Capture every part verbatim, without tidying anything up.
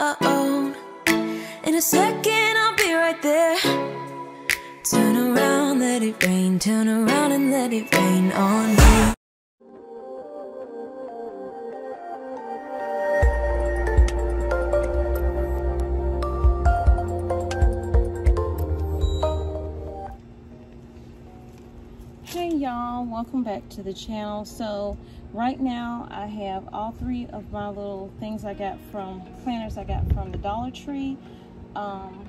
alone. In a second I'll be right there. Turn around, let it rain. Turn around and let it rain on me. Hey y'all, welcome back to the channel. So right now I have all three of my little things I got from planters I got from the Dollar Tree. um,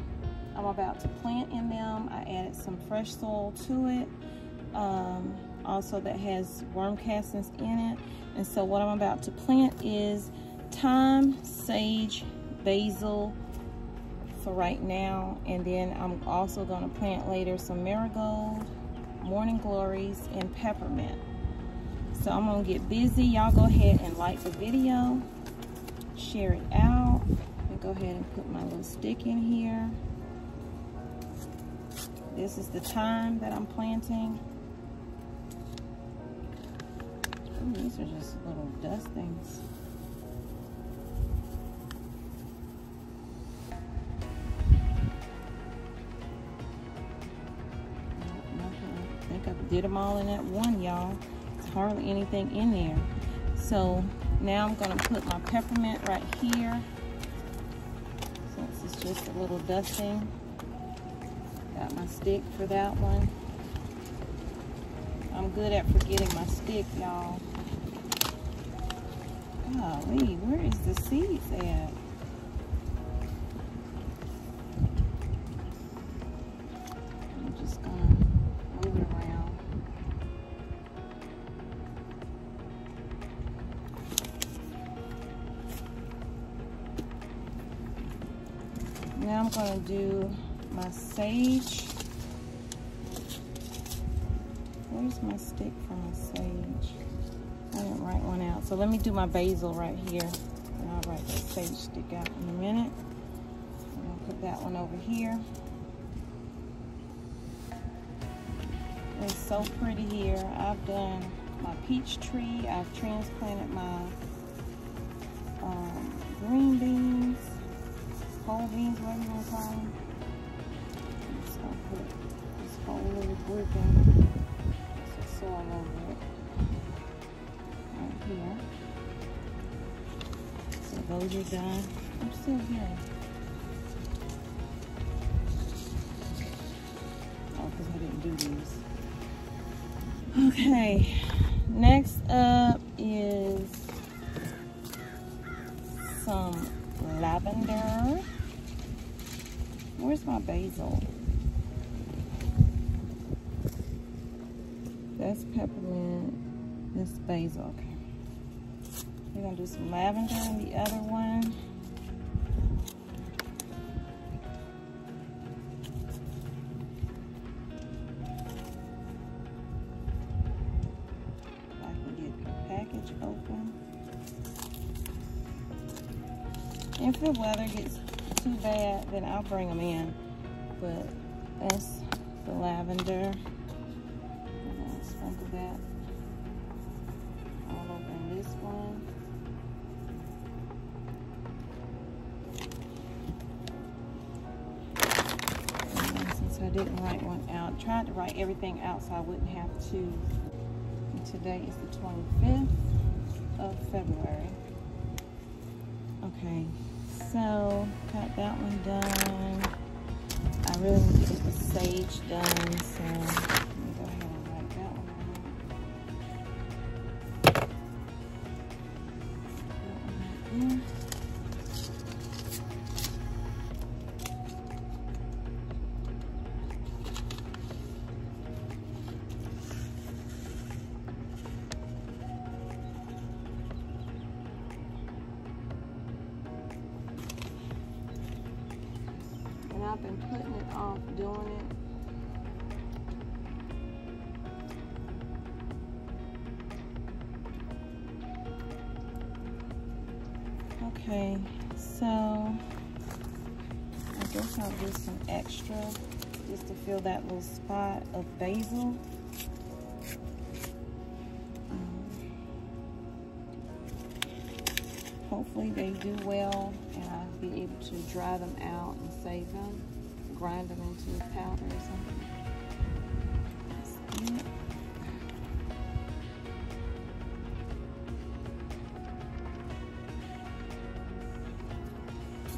I'm about to plant in them. I added some fresh soil to it, um, also that has worm castings in it. And so what I'm about to plant is thyme, sage, basil for right now, and then I'm also going to plant later some marigold, morning glories, and peppermint. So I'm gonna get busy. Y'all go ahead and like the video, share it out, and go ahead and put my little stick in here. This is the thyme that I'm planting. Ooh, these are just little dustings. Did them all in that one, y'all. It's hardly anything in there. So now I'm gonna put my peppermint right here, since it's just a little dusting. Got my stick for that one. I'm good at forgetting my stick, y'all. Golly, where is the seeds at? Now I'm going to do my sage. Where's my stick for my sage? I didn't write one out. So let me do my basil right here, and I'll write that sage stick out in a minute. I'm going to put that one over here. It's so pretty here. I've done my peach tree. I've transplanted my um, green beans. Whole beans, whatever you want to call them. I'm just going to put this whole little brick in. Some soil over it. Right here. So those are done. I'm still here. Oh, because I didn't do these. Okay. Next up is some lavender. Where's my basil? That's peppermint. That's basil. Okay. We're gonna do some lavender in the other one. If I can get the package open. If the weather gets too bad, then I'll bring them in. But that's the lavender. I'm going to sprinkle that all over in this one. And since I didn't write one out, I tried to write everything out so I wouldn't have to. And today is the twenty-fifth of February. Okay. So, got that one done. I really need to get the sage done, so let me go ahead and write that one out. That one right there. I've been putting it off doing it. Okay, so I guess I'll do some extra just to fill that little spot of basil. hopefully they do well and I'll be able to dry them out and save them, grind them into powder or something. That's it.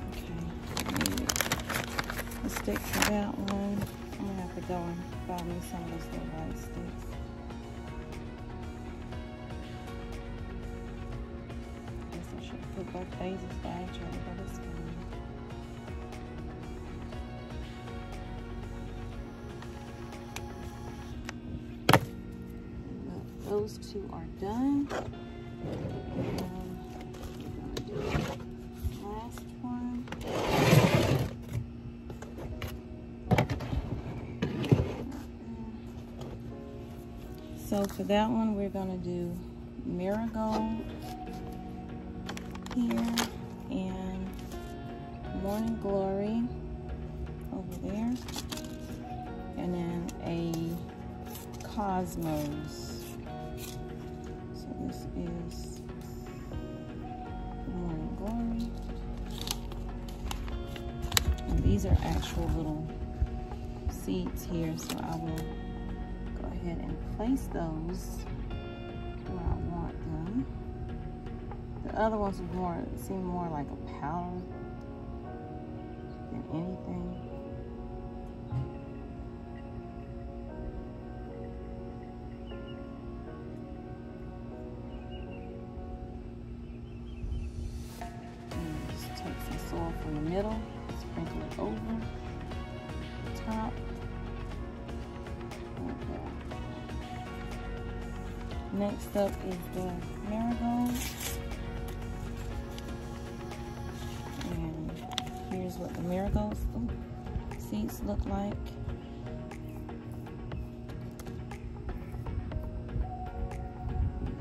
Okay, the sticks are out one. I'm gonna have to go and buy me some of those little white sticks. Put both phases by each other, but it's fine. Those two are done. Um, we're gonna do the last one. So for that one, we're gonna do marigold here and Morning Glory over there, and then a Cosmos. So this is Morning Glory, and these are actual little seeds here, so I will go ahead and place those where I want them. The other ones more, seem more like a powder than anything. And just take some soil from the middle, sprinkle it over the top. Okay. Next up is the marigold. Here's what the marigolds ooh, seeds look like.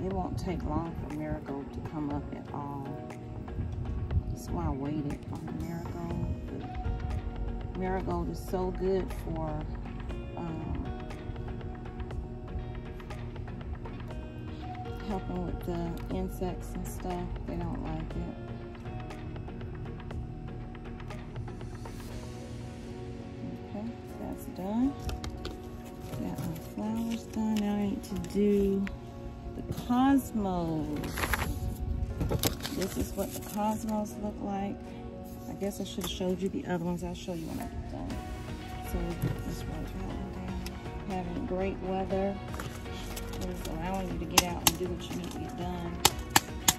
It won't take long for marigold to come up at all. That's why I waited on the marigold. But marigold is so good for um, helping with the insects and stuff. They don't like it. Done. Got my flowers done. Now I need to do the Cosmos. This is what the Cosmos look like. I guess I should have showed you the other ones. I'll show you when I get done. So just write that one down. Having great weather is allowing you to get out and do what you need to get done.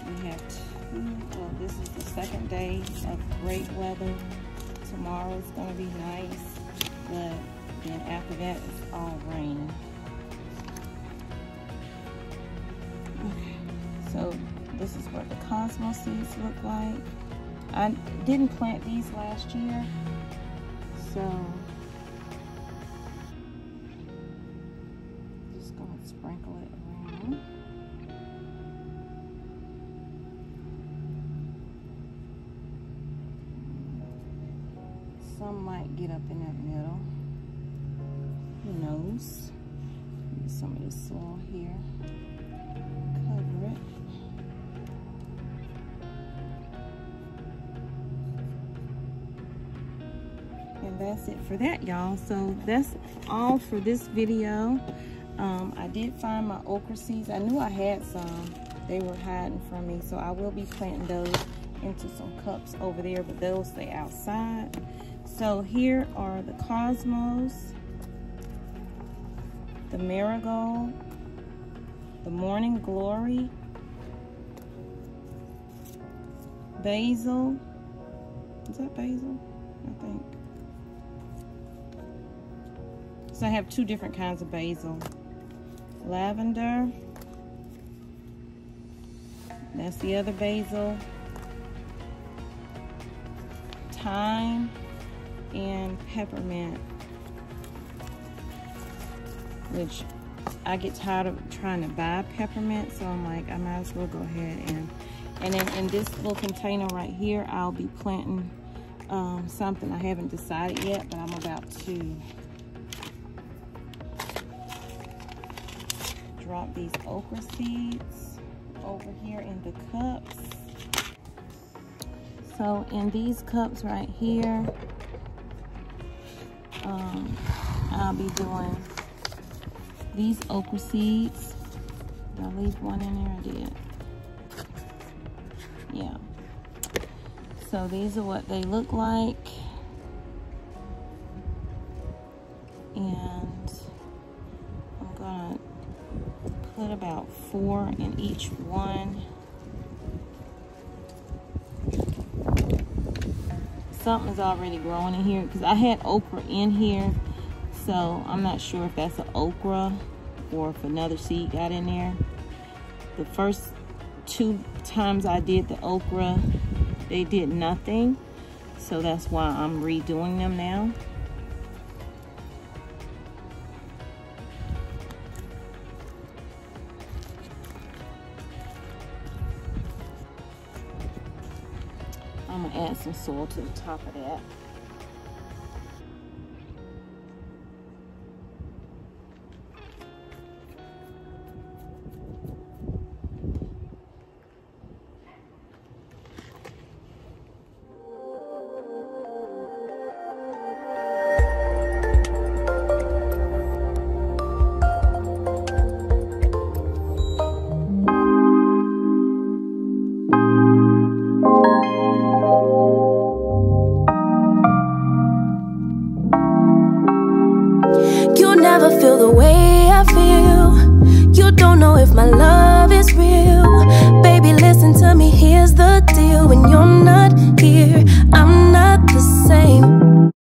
We have two. Well, this is the second day of great weather. Tomorrow is going to be nice, but then after that, it's all rain. Okay, so this is what the Cosmos seeds look like. I didn't plant these last year, so just gonna sprinkle it around. Some might get up in that middle. Who knows? Get some of this soil here. Cover it. And that's it for that, y'all. So that's all for this video. Um, I did find my okra seeds. I knew I had some. They were hiding from me. So I will be planting those into some cups over there, but they'll stay outside. So here are the Cosmos, the Marigold, the Morning Glory, Basil, is that basil? I think. So I have two different kinds of basil. Lavender, that's the other basil. Thyme and peppermint, which I get tired of trying to buy peppermint, so I'm like, I might as well go ahead and and then in this little container right here, I'll be planting um, something I haven't decided yet, but I'm about to drop these okra seeds over here in the cups. So in these cups right here, um, I'll be doing these okra seeds. Did I leave one in there? I did. Yeah. So these are what they look like. And I'm gonna put about four in each one. Something's already growing in here because I had okra in here, so I'm not sure if that's an okra or if another seed got in there. The first two times I did the okra, they did nothing, so that's why I'm redoing them now. I'm gonna add some soil to the top of that. Feel the way I feel. You don't know if my love